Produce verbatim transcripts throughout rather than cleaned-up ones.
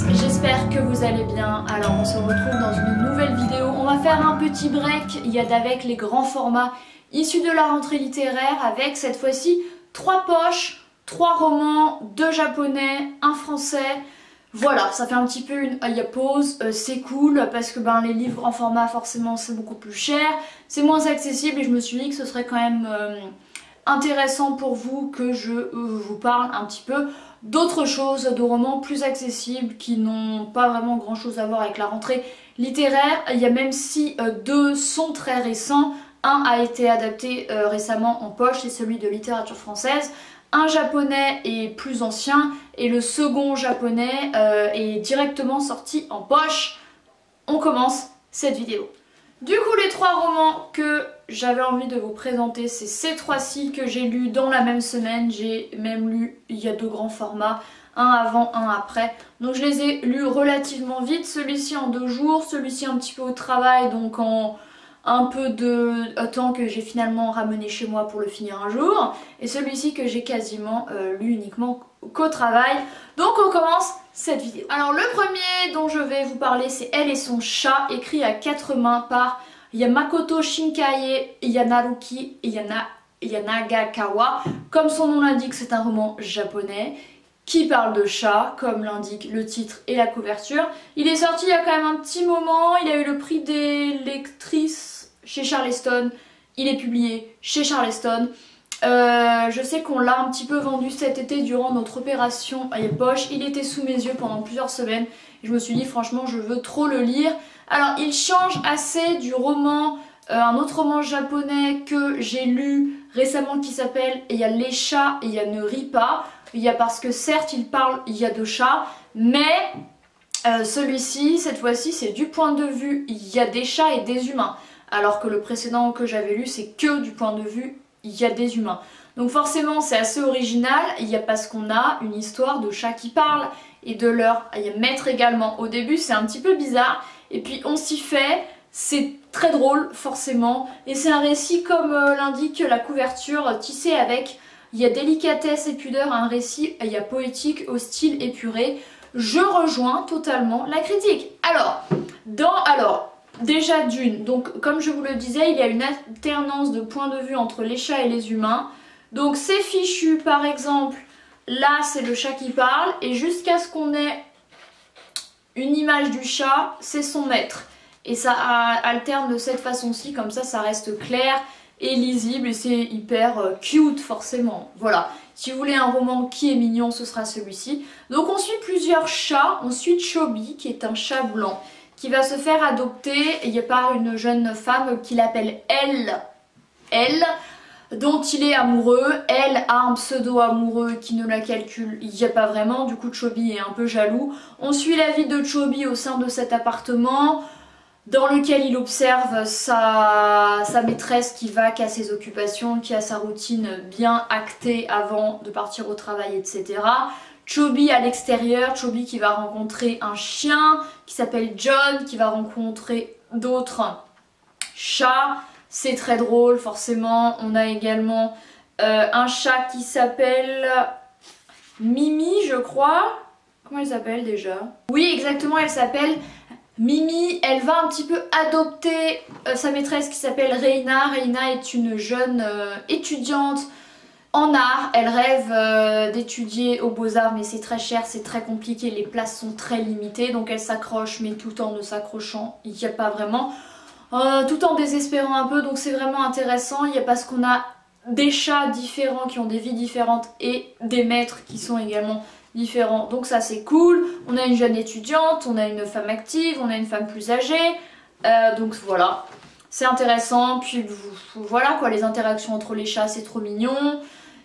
tous, j'espère que vous allez bien. Alors on se retrouve dans une nouvelle vidéo. On va faire un petit break Yad avec les grands formats issus de la rentrée littéraire, avec cette fois-ci trois poches, trois romans, deux japonais, un français. Voilà, ça fait un petit peu une aya pause, euh, c'est cool parce que ben, les livres en format forcément c'est beaucoup plus cher, c'est moins accessible et je me suis dit que ce serait quand même euh, intéressant pour vous que je euh, vous parle un petit peu d'autres choses, de romans plus accessibles qui n'ont pas vraiment grand chose à voir avec la rentrée littéraire. Il y a même si euh, deux sont très récents, un a été adapté euh, récemment en poche, c'est celui de littérature française. Un japonais est plus ancien et le second japonais euh, est directement sorti en poche. On commence cette vidéo. Du coup, les trois romans que j'avais envie de vous présenter, c'est ces trois-ci que j'ai lus dans la même semaine. J'ai même lu, il y a deux grands formats, un avant, un après. Donc je les ai lus relativement vite, celui-ci en deux jours, celui-ci un petit peu au travail, donc en... un peu de temps que j'ai finalement ramené chez moi pour le finir un jour, et celui-ci que j'ai quasiment euh, lu uniquement qu'au travail. Donc on commence cette vidéo. Alors le premier dont je vais vous parler, c'est Elle et son chat, écrit à quatre mains par Makoto Shinkai et Yanaruki Yana, Yanagakawa. Comme son nom l'indique, c'est un roman japonais qui parle de chat, comme l'indique le titre et la couverture. Il est sorti il y a quand même un petit moment, il a eu le prix des lectrices chez Charleston, il est publié chez Charleston. Euh, je sais qu'on l'a un petit peu vendu cet été durant notre opération à poche, il était sous mes yeux pendant plusieurs semaines, et je me suis dit franchement je veux trop le lire. Alors il change assez du roman, euh, un autre roman japonais que j'ai lu récemment qui s'appelle « Il y a les chats et il y a ne rit pas ». Il y a parce que certes il parle, il y a de chats, mais euh, celui-ci, cette fois-ci, c'est du point de vue, il y a des chats et des humains. Alors que le précédent que j'avais lu, c'est que du point de vue, il y a des humains. Donc forcément c'est assez original, il y a parce qu'on a une histoire de chats qui parlent et de leur maître également. Au début c'est un petit peu bizarre et puis on s'y fait, c'est très drôle forcément. Et c'est un récit comme euh, l'indique la couverture, tissée avec... il y a délicatesse et pudeur, un récit, il y a poétique, au style épuré. Je rejoins totalement la critique. Alors, dans, alors déjà d'une, donc comme je vous le disais, il y a une alternance de points de vue entre les chats et les humains. Donc c'est fichu, par exemple, là c'est le chat qui parle, et jusqu'à ce qu'on ait une image du chat, c'est son maître. Et ça alterne de cette façon-ci, comme ça, ça reste clair et lisible, et c'est hyper cute forcément. Voilà, si vous voulez un roman qui est mignon, ce sera celui-ci. Donc on suit plusieurs chats, on suit Chobi qui est un chat blanc qui va se faire adopter par une jeune femme qu'il appelle Elle, Elle, dont il est amoureux. Elle a un pseudo amoureux qui ne la calcule, il n'y a pas vraiment, du coup Chobi est un peu jaloux. On suit la vie de Chobi au sein de cet appartement, dans lequel il observe sa, sa maîtresse qui va, qui a ses occupations, qui a sa routine bien actée avant de partir au travail, et cetera. Chobi à l'extérieur, Chobi qui va rencontrer un chien qui s'appelle John, qui va rencontrer d'autres chats. C'est très drôle forcément. On a également euh, un chat qui s'appelle Mimi, je crois. Comment elle s'appelle déjà? Oui, exactement, elle s'appelle... Mimi. Elle va un petit peu adopter euh, sa maîtresse qui s'appelle Reina. Reina est une jeune euh, étudiante en art. Elle rêve euh, d'étudier aux Beaux-Arts, mais c'est très cher, c'est très compliqué, les places sont très limitées. Donc elle s'accroche, mais tout en ne s'accrochant, il n'y a pas vraiment. Euh, tout en désespérant un peu, donc c'est vraiment intéressant. Il y a parce qu'on a des chats différents qui ont des vies différentes et des maîtres qui sont également... différents. Donc ça c'est cool, on a une jeune étudiante, on a une femme active, on a une femme plus âgée, euh, donc voilà, c'est intéressant. Puis voilà quoi, les interactions entre les chats c'est trop mignon.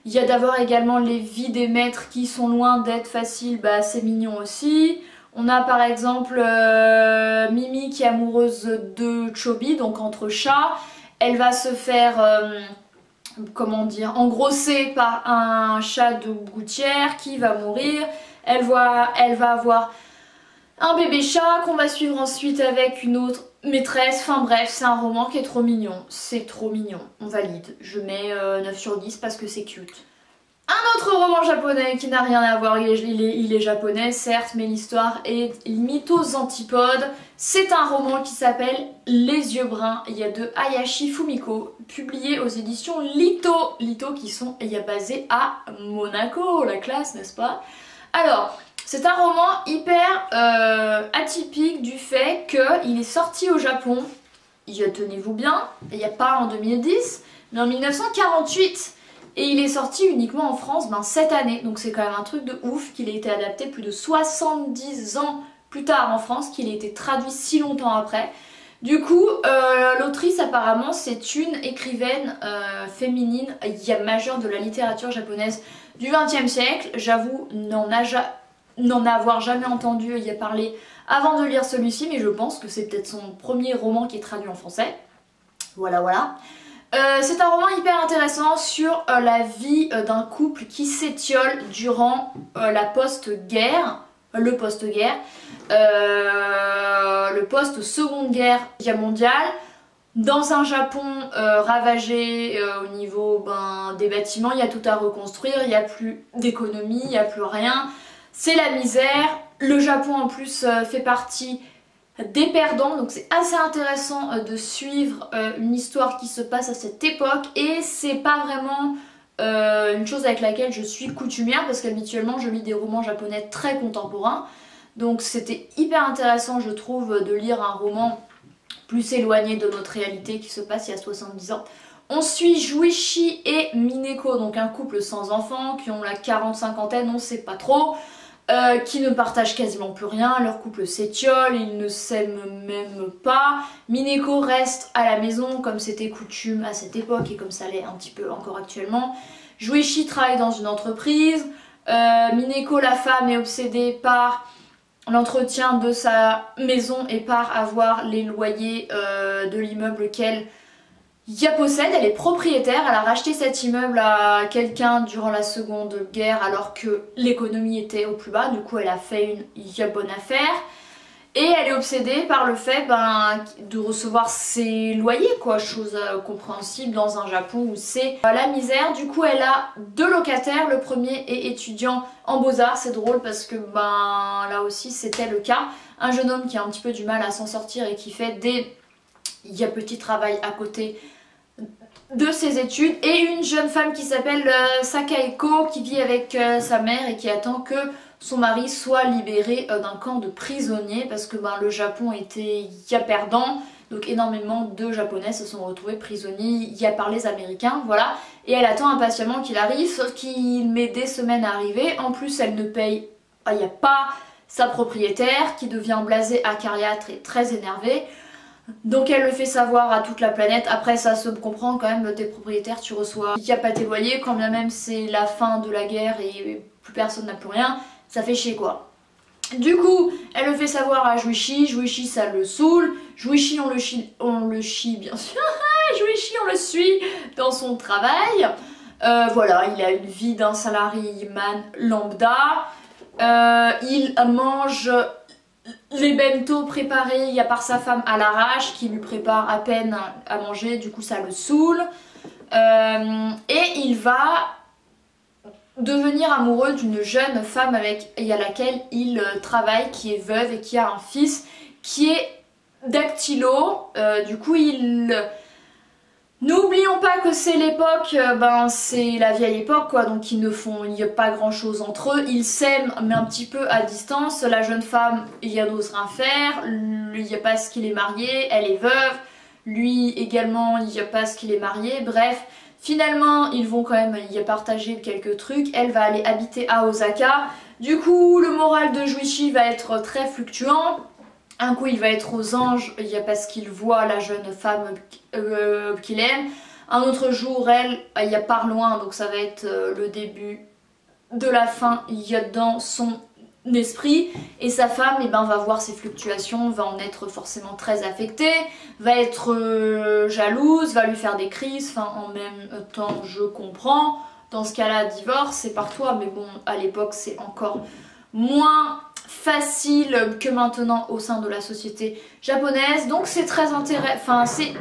Il y a d'abord également les vies des maîtres qui sont loin d'être faciles, bah c'est mignon aussi. On a par exemple euh, Mimi qui est amoureuse de Chobi, donc entre chats, elle va se faire... Euh, comment dire, engrossée par un chat de gouttière qui va mourir. Elle, voit, elle va avoir un bébé chat qu'on va suivre ensuite avec une autre maîtresse. Enfin bref, c'est un roman qui est trop mignon. C'est trop mignon, on valide. Je mets euh, neuf sur dix parce que c'est cute. Un autre roman japonais qui n'a rien à voir, il est, il est, il est japonais certes, mais l'histoire est limite aux antipodes. C'est un roman qui s'appelle Les yeux bruns, il y a de Hayashi Fumiko, publié aux éditions Lito, Lito qui sont et y a basé à Monaco, la classe, n'est-ce pas? Alors, c'est un roman hyper euh, atypique du fait qu'il est sorti au Japon, tenez-vous bien, il n'y a pas en deux mille dix, mais en mille neuf cent quarante-huit. Et il est sorti uniquement en France ben, cette année, donc c'est quand même un truc de ouf qu'il ait été adapté plus de soixante-dix ans plus tard en France, qu'il ait été traduit si longtemps après. Du coup, euh, l'autrice apparemment c'est une écrivaine euh, féminine majeure de la littérature japonaise du vingtième siècle. J'avoue n'en ja... avoir jamais entendu y parler avant de lire celui-ci, mais je pense que c'est peut-être son premier roman qui est traduit en français. Voilà, voilà. Euh, c'est un roman hyper intéressant sur euh, la vie euh, d'un couple qui s'étiole durant euh, la post-guerre, le post-guerre, euh, le post-seconde guerre mondiale, dans un Japon euh, ravagé euh, au niveau ben, des bâtiments, il y a tout à reconstruire, il n'y a plus d'économie, il n'y a plus rien, c'est la misère, le Japon en plus euh, fait partie des perdants, donc c'est assez intéressant de suivre une histoire qui se passe à cette époque, et c'est pas vraiment une chose avec laquelle je suis coutumière parce qu'habituellement je lis des romans japonais très contemporains, donc c'était hyper intéressant je trouve de lire un roman plus éloigné de notre réalité qui se passe il y a soixante-dix ans. On suit Juichi et Mineko, donc un couple sans enfants qui ont la quarante-cinquantaine, on sait pas trop. Euh, qui ne partagent quasiment plus rien, leur couple s'étiole, ils ne s'aiment même pas. Mineko reste à la maison comme c'était coutume à cette époque et comme ça l'est un petit peu encore actuellement. Juichi travaille dans une entreprise, euh, Mineko la femme est obsédée par l'entretien de sa maison et par avoir les loyers euh, de l'immeuble qu'elle ya possède, elle est propriétaire, elle a racheté cet immeuble à quelqu'un durant la seconde guerre alors que l'économie était au plus bas, du coup elle a fait une ya bonne affaire et elle est obsédée par le fait ben, de recevoir ses loyers quoi, chose euh, compréhensible dans un Japon où c'est euh, la misère. Du coup elle a deux locataires, le premier est étudiant en beaux-arts, c'est drôle parce que ben là aussi c'était le cas, un jeune homme qui a un petit peu du mal à s'en sortir et qui fait des il y a petit travail à côté de ses études, et une jeune femme qui s'appelle euh, Sakaeko qui vit avec euh, sa mère et qui attend que son mari soit libéré euh, d'un camp de prisonniers parce que ben, le Japon était ya perdant, donc énormément de Japonais se sont retrouvés prisonniers ya par les Américains, voilà, et elle attend impatiemment qu'il arrive, sauf qu'il met des semaines à arriver, en plus elle ne paye il n'y a pas sa propriétaire qui devient blasée, acariâtre et très énervée. Donc elle le fait savoir à toute la planète, après ça se comprend quand même, t'es propriétaire, tu reçois il n'y a pas tes loyers, quand bien même c'est la fin de la guerre et plus personne n'a plus rien, ça fait chier quoi. Du coup, elle le fait savoir à Juichi, Juichi ça le saoule, Juichi on le chie, on le chie bien sûr, Juichi on le suit dans son travail, euh, voilà, il a une vie d'un salarié man lambda, euh, il mange les bentos préparés il y a par sa femme à l'arrache qui lui prépare à peine à manger, du coup ça le saoule, euh, et il va devenir amoureux d'une jeune femme avec à laquelle il travaille qui est veuve et qui a un fils qui est dactylo, euh, du coup il... N'oublions pas que c'est l'époque, ben c'est la vieille époque quoi, donc ils ne font, il n'y a pas grand chose entre eux, ils s'aiment mais un petit peu à distance, la jeune femme il n'ose rien faire, lui il n'y a pas ce qu'il est marié, elle est veuve, lui également il n'y a pas ce qu'il est marié, bref, finalement ils vont quand même y partager quelques trucs, elle va aller habiter à Osaka, du coup le moral de Juichi va être très fluctuant. Un coup il va être aux anges parce qu'il voit la jeune femme euh, qu'il aime. Un autre jour elle, il n'y a pas loin, donc ça va être le début de la fin, il y a dans son esprit. Et sa femme eh ben, va voir ses fluctuations, va en être forcément très affectée, va être euh, jalouse, va lui faire des crises. Enfin en même temps je comprends, dans ce cas-là divorce c'est par toi, mais bon à l'époque c'est encore moins facile que maintenant au sein de la société japonaise, donc c'est très intéressant, enfin c'est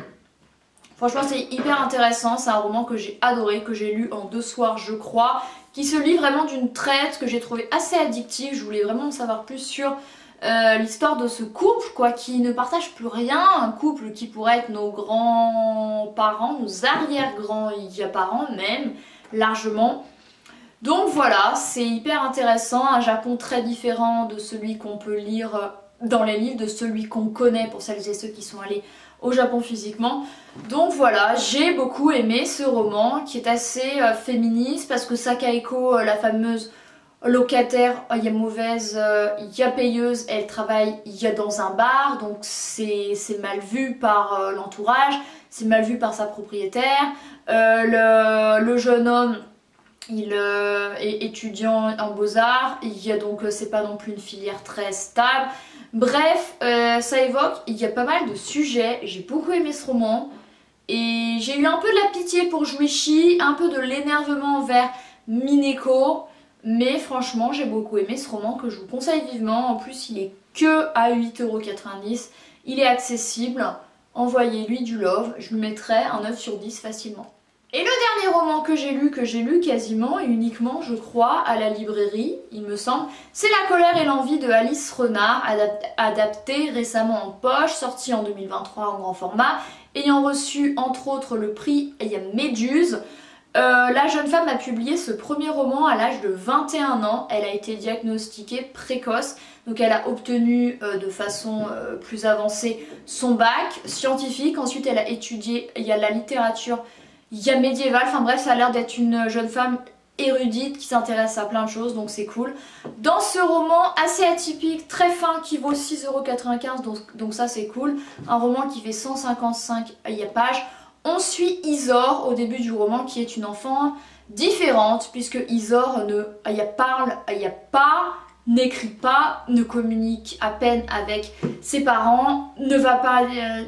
Franchement c'est hyper intéressant, c'est un roman que j'ai adoré, que j'ai lu en deux soirs je crois, qui se lit vraiment d'une traite, que j'ai trouvé assez addictive. Je voulais vraiment en savoir plus sur euh, l'histoire de ce couple quoi, qui ne partage plus rien, un couple qui pourrait être nos grands-parents, nos arrière-grands-parents même, largement. Donc voilà, c'est hyper intéressant, un Japon très différent de celui qu'on peut lire dans les livres, de celui qu'on connaît pour celles et ceux qui sont allés au Japon physiquement. Donc voilà, j'ai beaucoup aimé ce roman qui est assez euh, féministe parce que Sakaeko, euh, la fameuse locataire, il y a mauvaise, il y a payeuse, elle travaille, il y a dans un bar, donc c'est mal vu par euh, l'entourage, c'est mal vu par sa propriétaire. Euh, le, le jeune homme, il euh, est étudiant en beaux-arts, il y a donc euh, c'est pas non plus une filière très stable. Bref, euh, ça évoque, il y a pas mal de sujets, j'ai beaucoup aimé ce roman et j'ai eu un peu de la pitié pour Juichi, un peu de l'énervement envers Mineko, mais franchement j'ai beaucoup aimé ce roman que je vous conseille vivement. En plus il est que à huit euros quatre-vingt-dix, il est accessible, envoyez-lui du love, je lui mettrai un neuf sur dix facilement. Et le dernier roman que j'ai lu, que j'ai lu quasiment et uniquement je crois à la librairie, il me semble, c'est La colère et l'envie de Alice Renard, adapté récemment en poche, sorti en deux mille vingt-trois en grand format, ayant reçu entre autres le prix Méduse. Euh, la jeune femme a publié ce premier roman à l'âge de vingt et un ans, elle a été diagnostiquée précoce, donc elle a obtenu euh, de façon euh, plus avancée son bac scientifique, ensuite elle a étudié, il y a la littérature, il y a médiéval, enfin bref ça a l'air d'être une jeune femme érudite qui s'intéresse à plein de choses donc c'est cool. Dans ce roman assez atypique, très fin qui vaut six euros quatre-vingt-quinze donc, donc ça c'est cool, un roman qui fait cent cinquante-cinq pages, on suit Isor au début du roman qui est une enfant différente puisque Isor ne y a parle, y a pas, n'écrit pas, ne communique à peine avec ses parents, ne va pas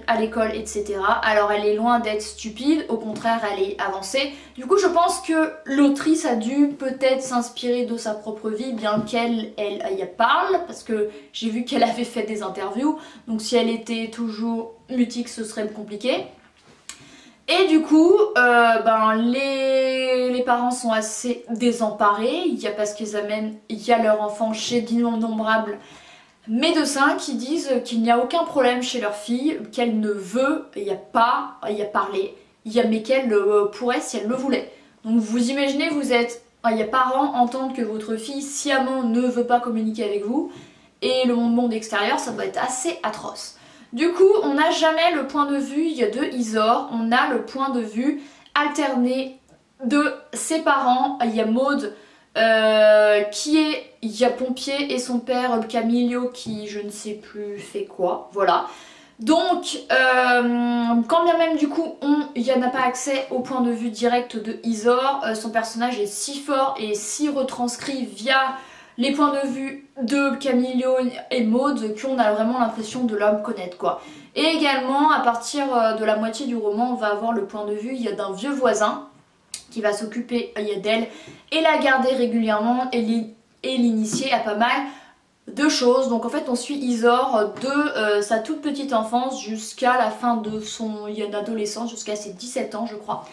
à l'école, et cetera. Alors elle est loin d'être stupide, au contraire elle est avancée. Du coup je pense que l'autrice a dû peut-être s'inspirer de sa propre vie, bien qu'elle elle, elle y parle, parce que j'ai vu qu'elle avait fait des interviews, donc si elle était toujours mutique ce serait compliqué. Et du coup, euh, ben les, les parents sont assez désemparés, il y a parce qu'ils amènent, il y a leur enfant chez d'innombrables médecins qui disent qu'il n'y a aucun problème chez leur fille, qu'elle ne veut, il n'y a pas, il y a parlé, il y a mais qu'elle euh, pourrait si elle le voulait. Donc vous imaginez, vous êtes, il y a parents entendent que votre fille sciemment ne veut pas communiquer avec vous et le monde extérieur ça doit être assez atroce. Du coup, on n'a jamais le point de vue de Isor, on a le point de vue alterné de ses parents. Il y a Maud euh, qui est, il y a pompier et son père Camilio qui je ne sais plus fait quoi, voilà. Donc, euh, quand bien même du coup, on n'a pas accès au point de vue direct de Isor, euh, son personnage est si fort et si retranscrit via les points de vue de Camillo et Maud qu'on a vraiment l'impression de l'homme connaître quoi. Et également à partir de la moitié du roman on va avoir le point de vue d'un vieux voisin qui va s'occuper d'elle et la garder régulièrement et l'initier à pas mal de choses. Donc en fait on suit Isor de euh, sa toute petite enfance jusqu'à la fin de son adolescence, jusqu'à ses dix-sept ans je crois.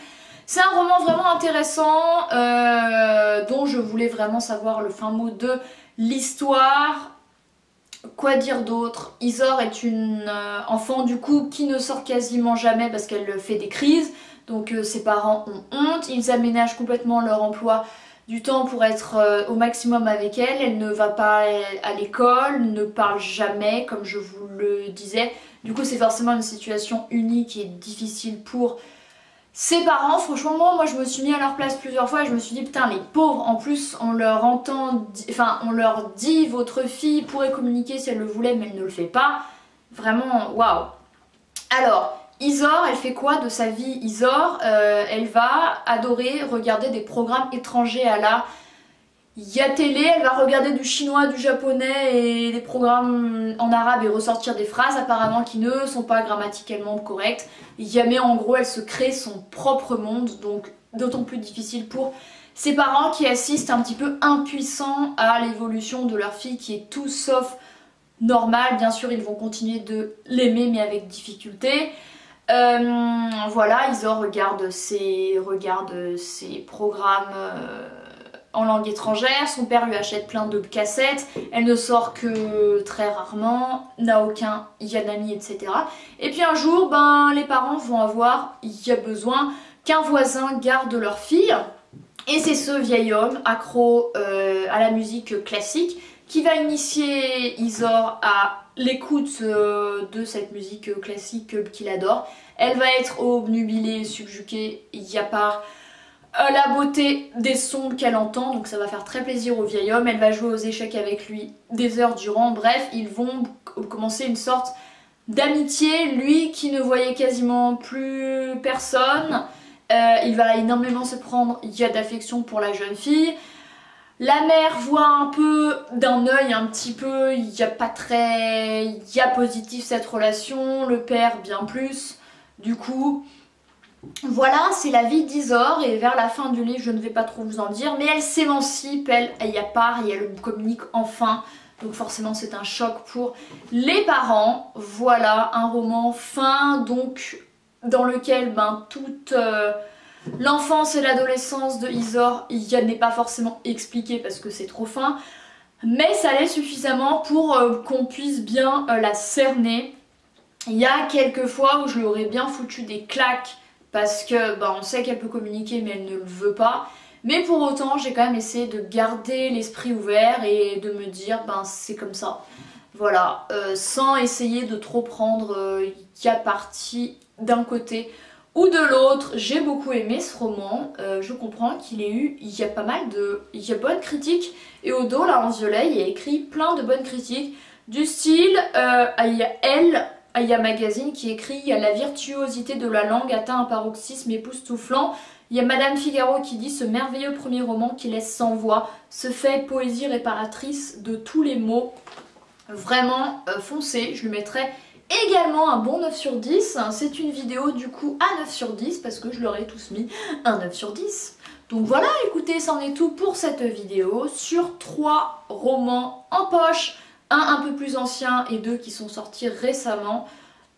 C'est un roman vraiment intéressant euh, dont je voulais vraiment savoir le fin mot de l'histoire. Quoi dire d'autre? Isor est une euh, enfant du coup qui ne sort quasiment jamais parce qu'elle fait des crises. Donc euh, ses parents ont honte, ils aménagent complètement leur emploi du temps pour être euh, au maximum avec elle. Elle ne va pas à l'école, ne parle jamais comme je vous le disais. Du coup c'est forcément une situation unique et difficile pour ses parents. Franchement moi je me suis mis à leur place plusieurs fois et je me suis dit putain les pauvres, en plus on leur entend, enfin on leur dit votre fille pourrait communiquer si elle le voulait mais elle ne le fait pas, vraiment waouh. Alors Isor elle fait quoi de sa vie? Isor euh, elle va adorer regarder des programmes étrangers à la télé, elle va regarder du chinois, du japonais et des programmes en arabe et ressortir des phrases apparemment qui ne sont pas grammaticalement correctes. Mais en gros elle se crée son propre monde, donc d'autant plus difficile pour ses parents qui assistent un petit peu impuissants à l'évolution de leur fille qui est tout sauf normale. Bien sûr ils vont continuer de l'aimer mais avec difficulté. Euh, voilà, Iso regarde ses, regarde ses programmes euh, en langue étrangère, son père lui achète plein de cassettes, elle ne sort que très rarement, n'a aucun Yanami, et cetera. Et puis un jour, ben, les parents vont avoir, il y a besoin qu'un voisin garde leur fille, et c'est ce vieil homme accro euh, à la musique classique qui va initier Isor à l'écoute euh, de cette musique classique euh, qu'il adore. Elle va être obnubilée, subjuguée, y a part euh, la beauté des sons qu'elle entend, donc ça va faire très plaisir au vieil homme. Elle va jouer aux échecs avec lui des heures durant, bref, ils vont commencer une sorte d'amitié, lui qui ne voyait quasiment plus personne. Euh, il va énormément se prendre, il y a d'affection pour la jeune fille. La mère voit un peu d'un œil, un petit peu, il n'y a pas très... il y a positif cette relation, le père bien plus. Du coup, voilà, c'est la vie d'Isor, et vers la fin du livre, je ne vais pas trop vous en dire, mais elle s'émancipe, elle, elle y a part et elle communique enfin. Donc forcément, c'est un choc pour les parents. Voilà, un roman fin, donc dans lequel ben, toute... Euh, l'enfance et l'adolescence de Isor n'est pas forcément expliquée parce que c'est trop fin, mais ça l'est suffisamment pour euh, qu'on puisse bien euh, la cerner. Il y a quelques fois où je lui aurais bien foutu des claques parce que bah, on sait qu'elle peut communiquer mais elle ne le veut pas, mais pour autant j'ai quand même essayé de garder l'esprit ouvert et de me dire ben c'est comme ça, voilà, euh, sans essayer de trop prendre euh, qu'à partie d'un côté ou de l'autre. J'ai beaucoup aimé ce roman, euh, je comprends qu'il ait eu, il y a pas mal de, il y a bonnes critiques, et Odo, là en violet, il y a écrit plein de bonnes critiques, du style, euh, il y a Elle, il y a Magazine qui écrit, il y a la virtuosité de la langue atteint un paroxysme époustouflant, il y a Madame Figaro qui dit ce merveilleux premier roman qui laisse sans voix, ce fait poésie réparatrice de tous les mots, vraiment euh, foncé, je lui mettrais également un bon neuf sur dix, c'est une vidéo du coup à neuf sur dix parce que je leur ai tous mis un neuf sur dix. Donc voilà, écoutez, c'en est tout pour cette vidéo sur trois romans en poche, un un peu plus ancien et deux qui sont sortis récemment,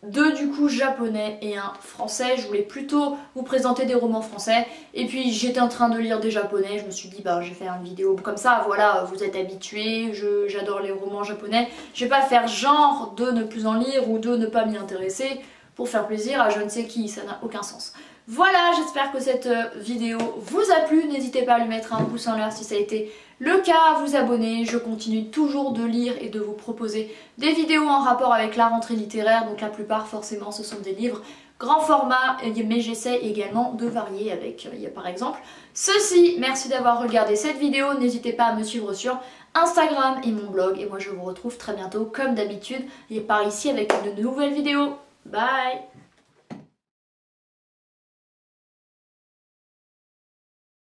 deux du coup japonais et un français. Je voulais plutôt vous présenter des romans français et puis j'étais en train de lire des japonais, je me suis dit bah je vais faire une vidéo comme ça, voilà, vous êtes habitués, j'adore les romans japonais, je vais pas faire genre de ne plus en lire ou de ne pas m'y intéresser pour faire plaisir à je ne sais qui, ça n'a aucun sens. Voilà, j'espère que cette vidéo vous a plu, n'hésitez pas à lui mettre un pouce en l'air si ça a été le cas, à vous abonner, je continue toujours de lire et de vous proposer des vidéos en rapport avec la rentrée littéraire, donc la plupart forcément ce sont des livres grand format, mais j'essaie également de varier avec, il y a par exemple ceci. Merci d'avoir regardé cette vidéo, n'hésitez pas à me suivre sur Instagram et mon blog, et moi je vous retrouve très bientôt comme d'habitude, et par ici avec une nouvelle vidéo, bye.